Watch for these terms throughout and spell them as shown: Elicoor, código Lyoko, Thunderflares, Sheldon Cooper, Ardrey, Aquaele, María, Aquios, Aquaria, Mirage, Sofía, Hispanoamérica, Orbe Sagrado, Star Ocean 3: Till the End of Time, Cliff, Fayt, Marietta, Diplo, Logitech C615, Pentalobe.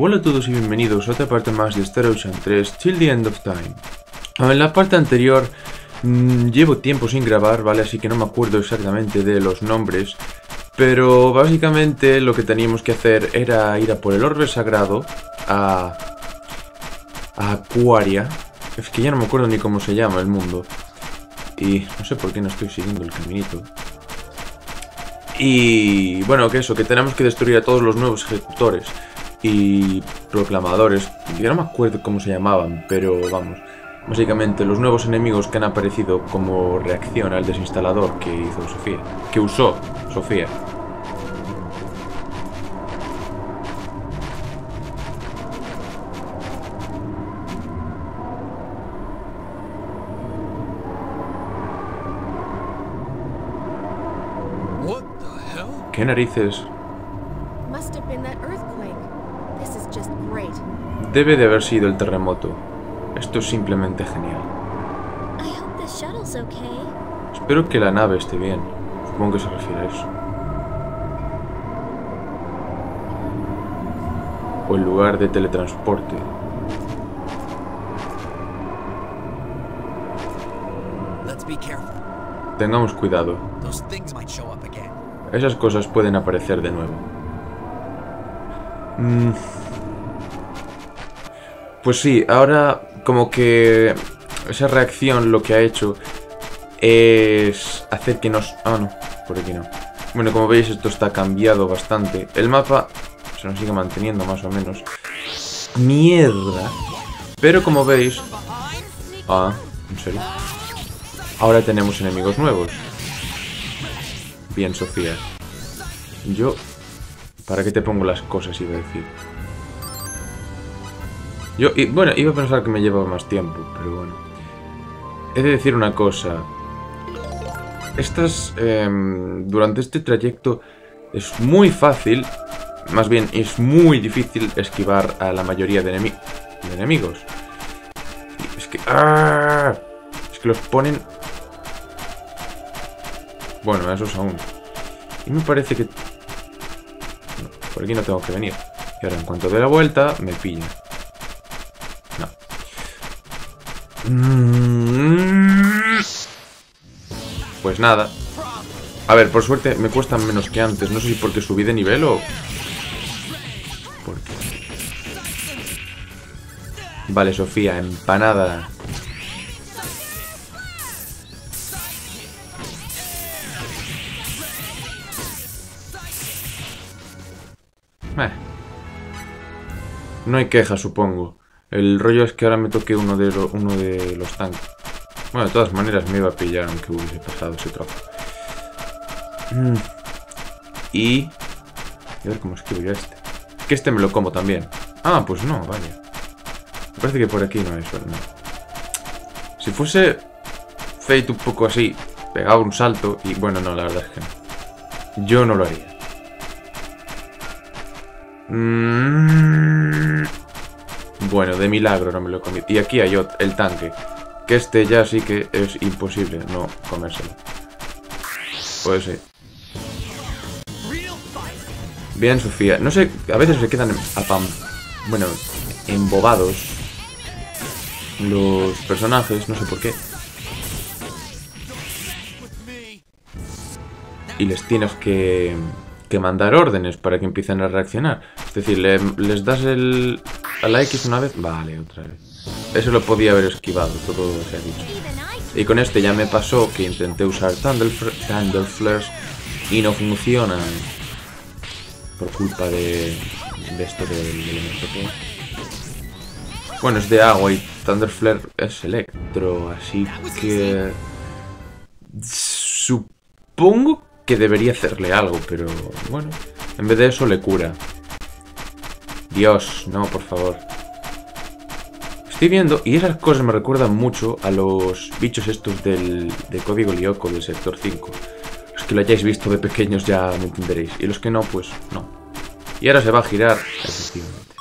Hola a todos y bienvenidos a otra parte más de Star Ocean 3: Till the End of Time. En la parte anterior llevo tiempo sin grabar, ¿vale? Así que no me acuerdo exactamente de los nombres. Pero básicamente lo que teníamos que hacer era ir a por el Orbe Sagrado a Aquaria. Es que ya no me acuerdo ni cómo se llama el mundo. Y no sé por qué no estoy siguiendo el caminito. Y bueno, que eso, que tenemos que destruir a todos los nuevos ejecutores y proclamadores. Yo no me acuerdo cómo se llamaban, pero vamos, básicamente los nuevos enemigos que han aparecido como reacción al desinstalador que hizo Sofía, que usó Sofía. ¿Qué narices? Debe de haber sido el terremoto. Esto es simplemente genial. Espero que la nave esté bien. Supongo que se refiere a eso. O el lugar de teletransporte. Tengamos cuidado. Esas cosas pueden aparecer de nuevo. Pues sí, ahora como que esa reacción lo que ha hecho es hacer que nos... Ah, no, por aquí no. Bueno, como veis esto está cambiado bastante. El mapa se nos sigue manteniendo más o menos. ¡Mierda! Pero como veis... Ah, ¿en serio? Ahora tenemos enemigos nuevos. Bien, Sofía. Yo... ¿Para qué te pongo las cosas? Iba a decir. Yo, y bueno, iba a pensar que me llevaba más tiempo, pero bueno. He de decir una cosa. Durante este trayecto es muy fácil, más bien es muy difícil esquivar a la mayoría de enemigos. Y es que... ¡ah! Es que los ponen... Bueno, a esos aún. Y me parece que... No, por aquí no tengo que venir. Y ahora en cuanto dé la vuelta, me pilla. Pues nada. A ver, por suerte me cuestan menos que antes. No sé si porque subí de nivel o... ¿Por qué? Vale, Sofía, empanada. No hay queja, supongo. El rollo es que ahora me toque uno de los tanques. Bueno, de todas maneras me iba a pillar aunque hubiese pasado ese trozo. Y... a ver cómo escribo yo este. Que este me lo como también. Ah, pues no, vale. Me parece que por aquí no es, ¿verdad? Si fuese Fayt un poco así, pegaba un salto y... Bueno, no, la verdad es que no. Yo no lo haría. Bueno, de milagro no me lo he comido. Y aquí hay el tanque. Que este ya sí que es imposible no comérselo. Pues sí. Bien, Sofía. No sé, a veces se quedan embobados los personajes, no sé por qué. Y les tienes que mandar órdenes para que empiecen a reaccionar. Es decir, les das el... A la X una vez, vale, otra vez. Eso lo podía haber esquivado, todo se ha dicho. Y con este ya me pasó que intenté usar Thunderflares y no funcionan. Por culpa de esto del elemento que... Bueno, es de agua y Thunderflare es electro, así que... Supongo que debería hacerle algo, pero bueno. En vez de eso le cura. Dios, no, por favor. Estoy viendo, y esas cosas me recuerdan mucho a los bichos estos de código Lyoko del sector 5. Los que lo hayáis visto de pequeños ya me entenderéis. Y los que no, pues no. Y ahora se va a girar, efectivamente.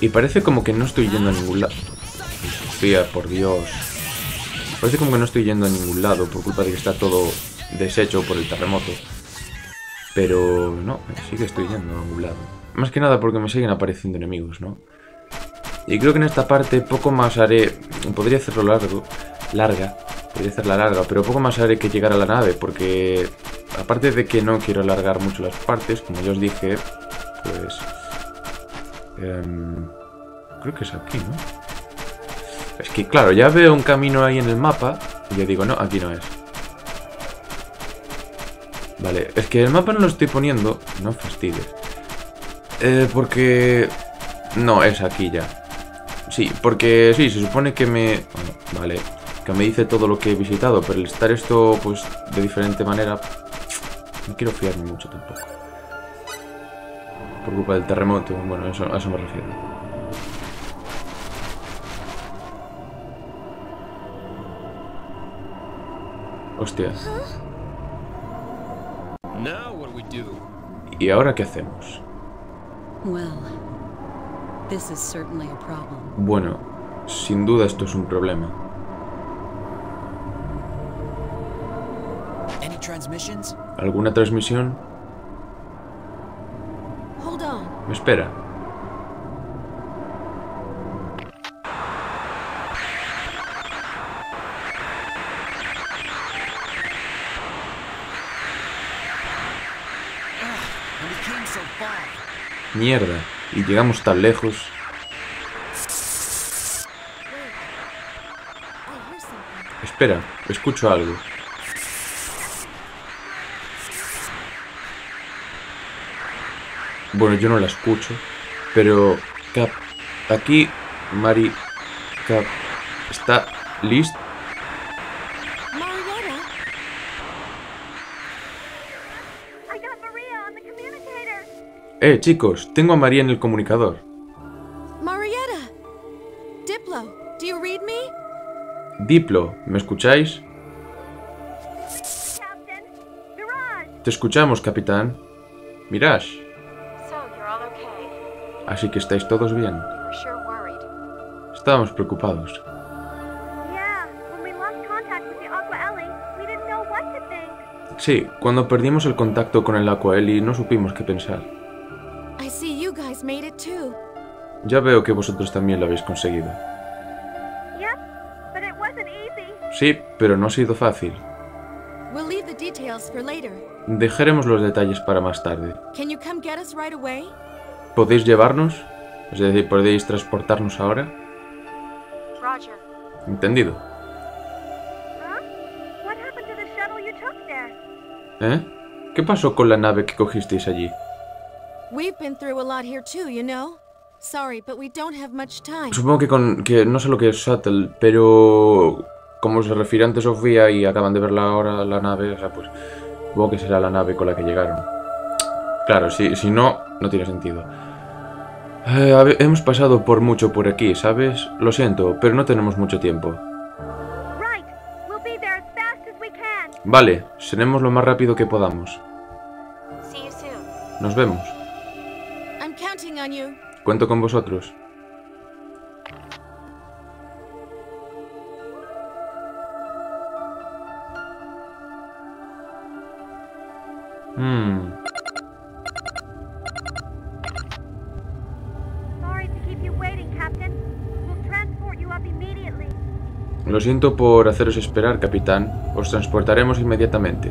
Y parece como que no estoy yendo a ningún lado. Sofía, por Dios. Parece como que no estoy yendo a ningún lado por culpa de que está todo deshecho por el terremoto. Pero no, sí que estoy yendo a un lado. Más que nada porque me siguen apareciendo enemigos, ¿no? Y creo que en esta parte poco más haré... Podría hacerlo largo, larga. Podría hacerla larga, pero poco más haré que llegar a la nave. Porque aparte de que no quiero alargar mucho las partes, como ya os dije, pues... creo que es aquí, ¿no? Es que claro, ya veo un camino ahí en el mapa y ya digo, no, aquí no es. Vale, es que el mapa no lo estoy poniendo... No fastidies. Porque... No, es aquí ya. Sí, porque sí, se supone que me... Vale, que me dice todo lo que he visitado, pero el estar esto, pues, de diferente manera... No quiero fiarme mucho tampoco. Por culpa del terremoto, bueno, a eso me refiero. Hostia. ¿Y ahora qué hacemos? Bueno, sin duda esto es un problema. ¿Alguna transmisión? Me espera. Mierda, y llegamos tan lejos. Espera, escucho algo. Bueno, yo no la escucho, pero... Cap... Aquí... Mari... Cap... ¿Está lista? Chicos, tengo a María en el comunicador. Marietta. Diplo, do you read me? Diplo, ¿me escucháis? Captain, Mirage. Te escuchamos, capitán. Mirage. So, you're all okay. Así que estáis todos bien. Sure. Estábamos preocupados. Sí, cuando perdimos el contacto con el Aquaele no supimos qué pensar. Ya veo que vosotros también lo habéis conseguido. Sí, pero no ha sido fácil. Dejaremos los detalles para más tarde. ¿Podéis llevarnos? Es decir, ¿podéis transportarnos ahora? Entendido. ¿Eh? ¿Qué pasó con la nave que cogisteis allí? Supongo que no sé lo que es Shuttle, pero como se refiere antes Sofía y acaban de verla ahora la nave, o sea, pues supongo que será la nave con la que llegaron. Claro, si no, no tiene sentido. Hemos pasado por mucho por aquí, ¿sabes? Lo siento, pero no tenemos mucho tiempo. Vale, seremos lo más rápido que podamos. Nos vemos. Cuento con vosotros. Lo siento por haceros esperar, capitán. Os transportaremos inmediatamente.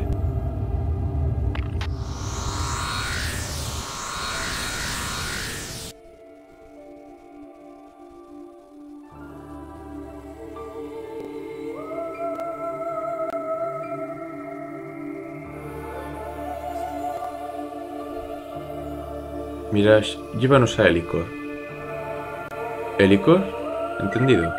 Mirage, llévanos a Elicoor. ¿Elicoor? Entendido.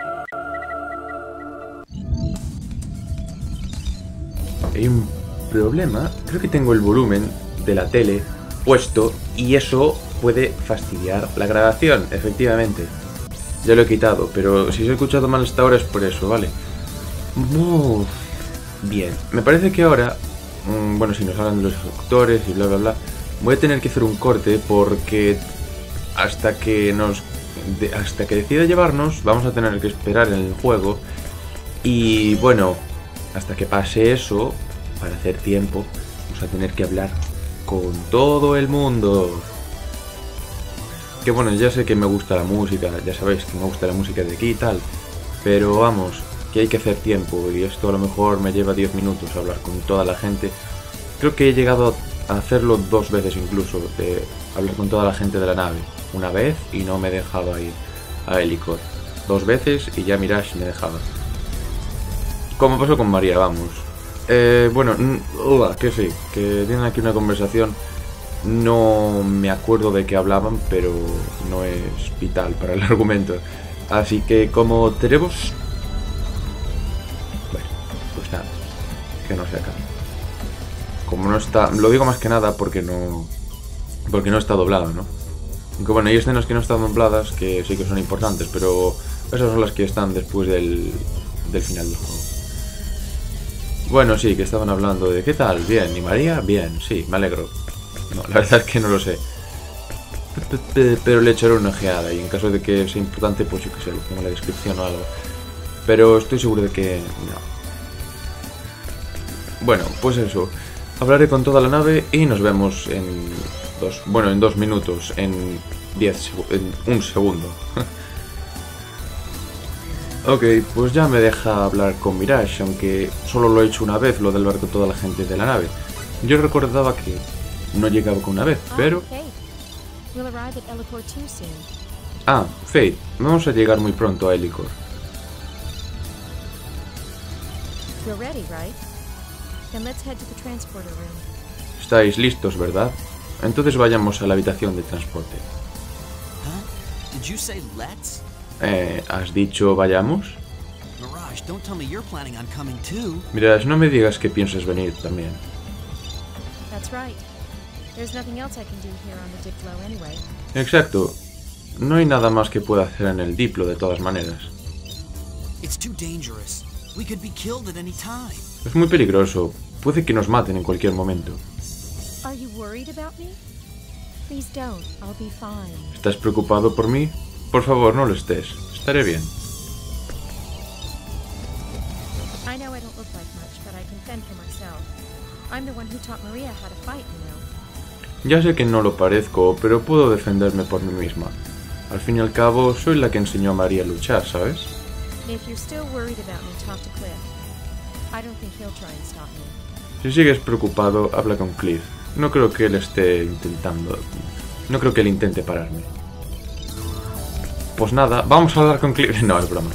Hay un problema. Creo que tengo el volumen de la tele puesto y eso puede fastidiar la grabación, efectivamente. Ya lo he quitado, pero si os he escuchado mal hasta ahora es por eso, ¿vale? Uf. Bien, me parece que ahora... bueno, si nos hablan de los factores y bla bla bla... Voy a tener que hacer un corte porque hasta que decida llevarnos vamos a tener que esperar en el juego y bueno, hasta que pase eso, para hacer tiempo, vamos a tener que hablar con todo el mundo. Que bueno, ya sé que me gusta la música, ya sabéis que me gusta la música de aquí y tal, pero vamos, que hay que hacer tiempo y esto a lo mejor me lleva 10 minutos hablar con toda la gente. Creo que he llegado a hacerlo 2 veces incluso, de hablar con toda la gente de la nave. Una vez y no me dejaba ir a Elicoor. 2 veces y ya Mirage me dejaba. Como pasó con María, vamos. Bueno, que sí, que tienen aquí una conversación. No me acuerdo de qué hablaban, pero no es vital para el argumento. Así que como tenemos... Bueno, pues nada, que no se acabe. Como no está... Lo digo más que nada porque no... Porque no está doblado, ¿no? Aunque bueno, hay escenas que no están dobladas que sí que son importantes, pero esas son las que están después del final del juego. Bueno, sí, que estaban hablando de... ¿Qué tal? Bien, ¿y María? Bien, sí, me alegro. No, la verdad es que no lo sé. Pero le echaré una ojeada y en caso de que sea importante, pues yo que sé, lo pongo en la descripción o algo. Pero estoy seguro de que no. Bueno, pues eso. Hablaré con toda la nave y nos vemos en 2... Bueno, en 2 minutos, en 10... en 1 segundo. Ok, pues ya me deja hablar con Mirage, aunque solo lo he hecho una vez, lo del barco toda la gente de la nave. Yo recordaba que... no llegaba con una vez, pero... Ah, Fayt, vamos a llegar muy pronto a Elicoor. ¿Estáis listos, verdad? Entonces vayamos a la habitación de transporte. ¿Has dicho vayamos? Mirage, no me digas que piensas venir también. Exacto. No hay nada más que pueda hacer en el Diplo de todas maneras. Es muy peligroso. Puede que nos maten en cualquier momento. ¿Estás preocupado por mí? Por favor, no lo estés. Estaré bien. Ya sé que no lo parezco, pero puedo defenderme por mí misma. Al fin y al cabo, soy la que enseñó a María a luchar, ¿sabes? Si sigues preocupado, habla con Cliff. No creo que él esté intentando... No creo que él intente pararme. Pues nada, vamos a hablar con Cliff... No, es broma.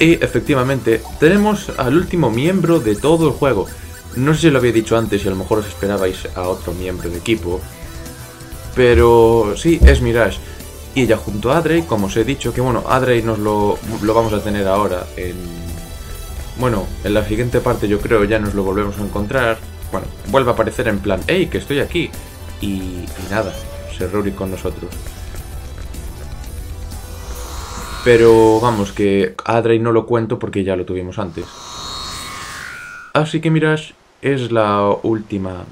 Y, efectivamente, tenemos al último miembro de todo el juego. No sé si lo había dicho antes y a lo mejor os esperabais a otro miembro de equipo, pero sí, es Mirage. Y ella junto a Ardrey, como os he dicho, que bueno, Ardrey nos lo vamos a tener ahora en... Bueno, en la siguiente parte yo creo ya nos lo volvemos a encontrar. Bueno, vuelve a aparecer en plan, ¡hey, que estoy aquí! Y nada, se reúne con nosotros. Pero vamos, que Ardrey no lo cuento porque ya lo tuvimos antes. Así que Mirage es el último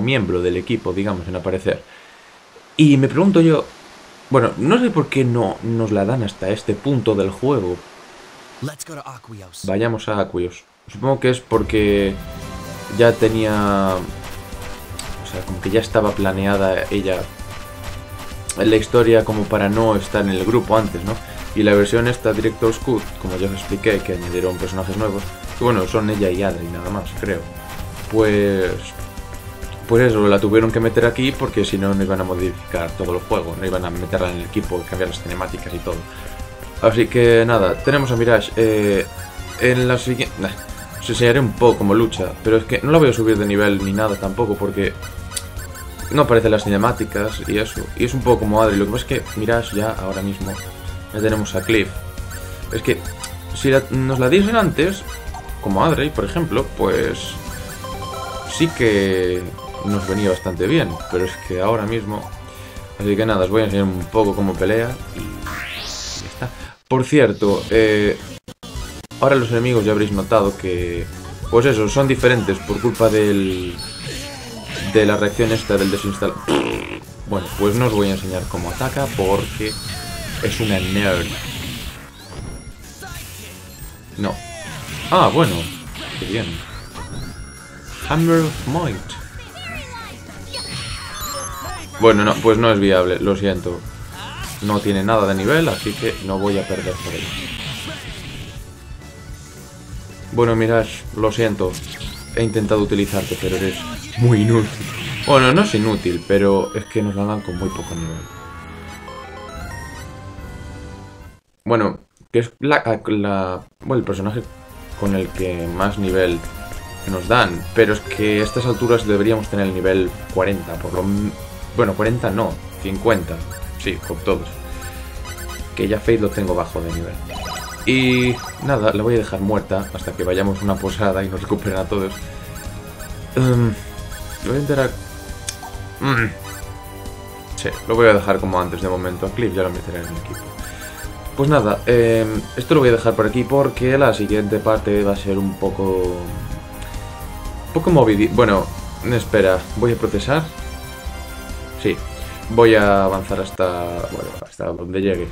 miembro del equipo, digamos, en aparecer. Y me pregunto yo... Bueno, no sé por qué no nos la dan hasta este punto del juego. Vayamos a Aquios. Supongo que es porque ya tenía... O sea, como que ya estaba planeada ella... la historia como para no estar en el grupo antes, ¿no? Y la versión esta Director's Cut, como ya os expliqué, que añadieron personajes nuevos, que bueno, son ella y Ardrey nada más, creo. Pues eso, la tuvieron que meter aquí porque si no, no iban a modificar todo el juego, no iban a meterla en el equipo, cambiar las cinemáticas y todo. Así que nada, tenemos a Mirage. En la siguiente... os enseñaré un poco cómo lucha, pero es que no la voy a subir de nivel ni nada tampoco porque... no aparecen las cinemáticas y eso. Y es un poco como Ardrey. Lo que pasa es que Mirage ya ahora mismo... ya tenemos a Cliff. Es que si nos la diesen antes, como Ardrey, por ejemplo, pues sí que nos venía bastante bien. Pero es que ahora mismo... Así que nada, os voy a enseñar un poco cómo pelea y ya está. Por cierto, ahora los enemigos ya habréis notado que... pues eso, son diferentes por culpa de la reacción esta del desinstalar. Bueno, pues no os voy a enseñar cómo ataca porque... es una nerd. No. Ah, bueno. Qué bien. Hammer of Might. Bueno, no, pues no es viable, lo siento. No tiene nada de nivel, así que no voy a perder por él. Bueno, Mirage, lo siento. He intentado utilizarte, pero eres muy inútil. Bueno, no es inútil, pero es que nos la dan con muy poco nivel. Bueno, que es el personaje con el que más nivel nos dan. Pero es que a estas alturas deberíamos tener el nivel 40, por lo menos. Bueno, 40 no, 50. Sí, con todos. Que ya Fayt lo tengo bajo de nivel. Y nada, la voy a dejar muerta hasta que vayamos a una posada y nos recuperen a todos. Lo voy a enterar... Sí, lo voy a dejar como antes de momento. A Cliff ya lo meteré en el equipo. Pues nada, esto lo voy a dejar por aquí porque la siguiente parte va a ser un poco... movidita. Bueno, espera, voy a procesar. Sí, voy a avanzar hasta... bueno, hasta donde llegue.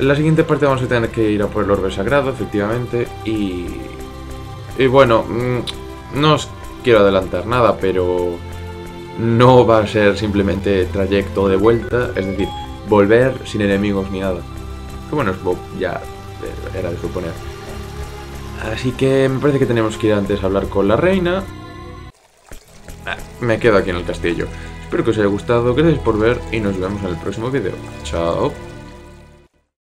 En la siguiente parte vamos a tener que ir a por el Orbe Sagrado, efectivamente, y... bueno, no os quiero adelantar nada, pero... no va a ser simplemente trayecto de vuelta, es decir, volver sin enemigos ni nada. Que bueno, ya era de suponer. Así que me parece que tenemos que ir antes a hablar con la reina. Me quedo aquí en el castillo. Espero que os haya gustado, gracias por ver y nos vemos en el próximo video. Chao.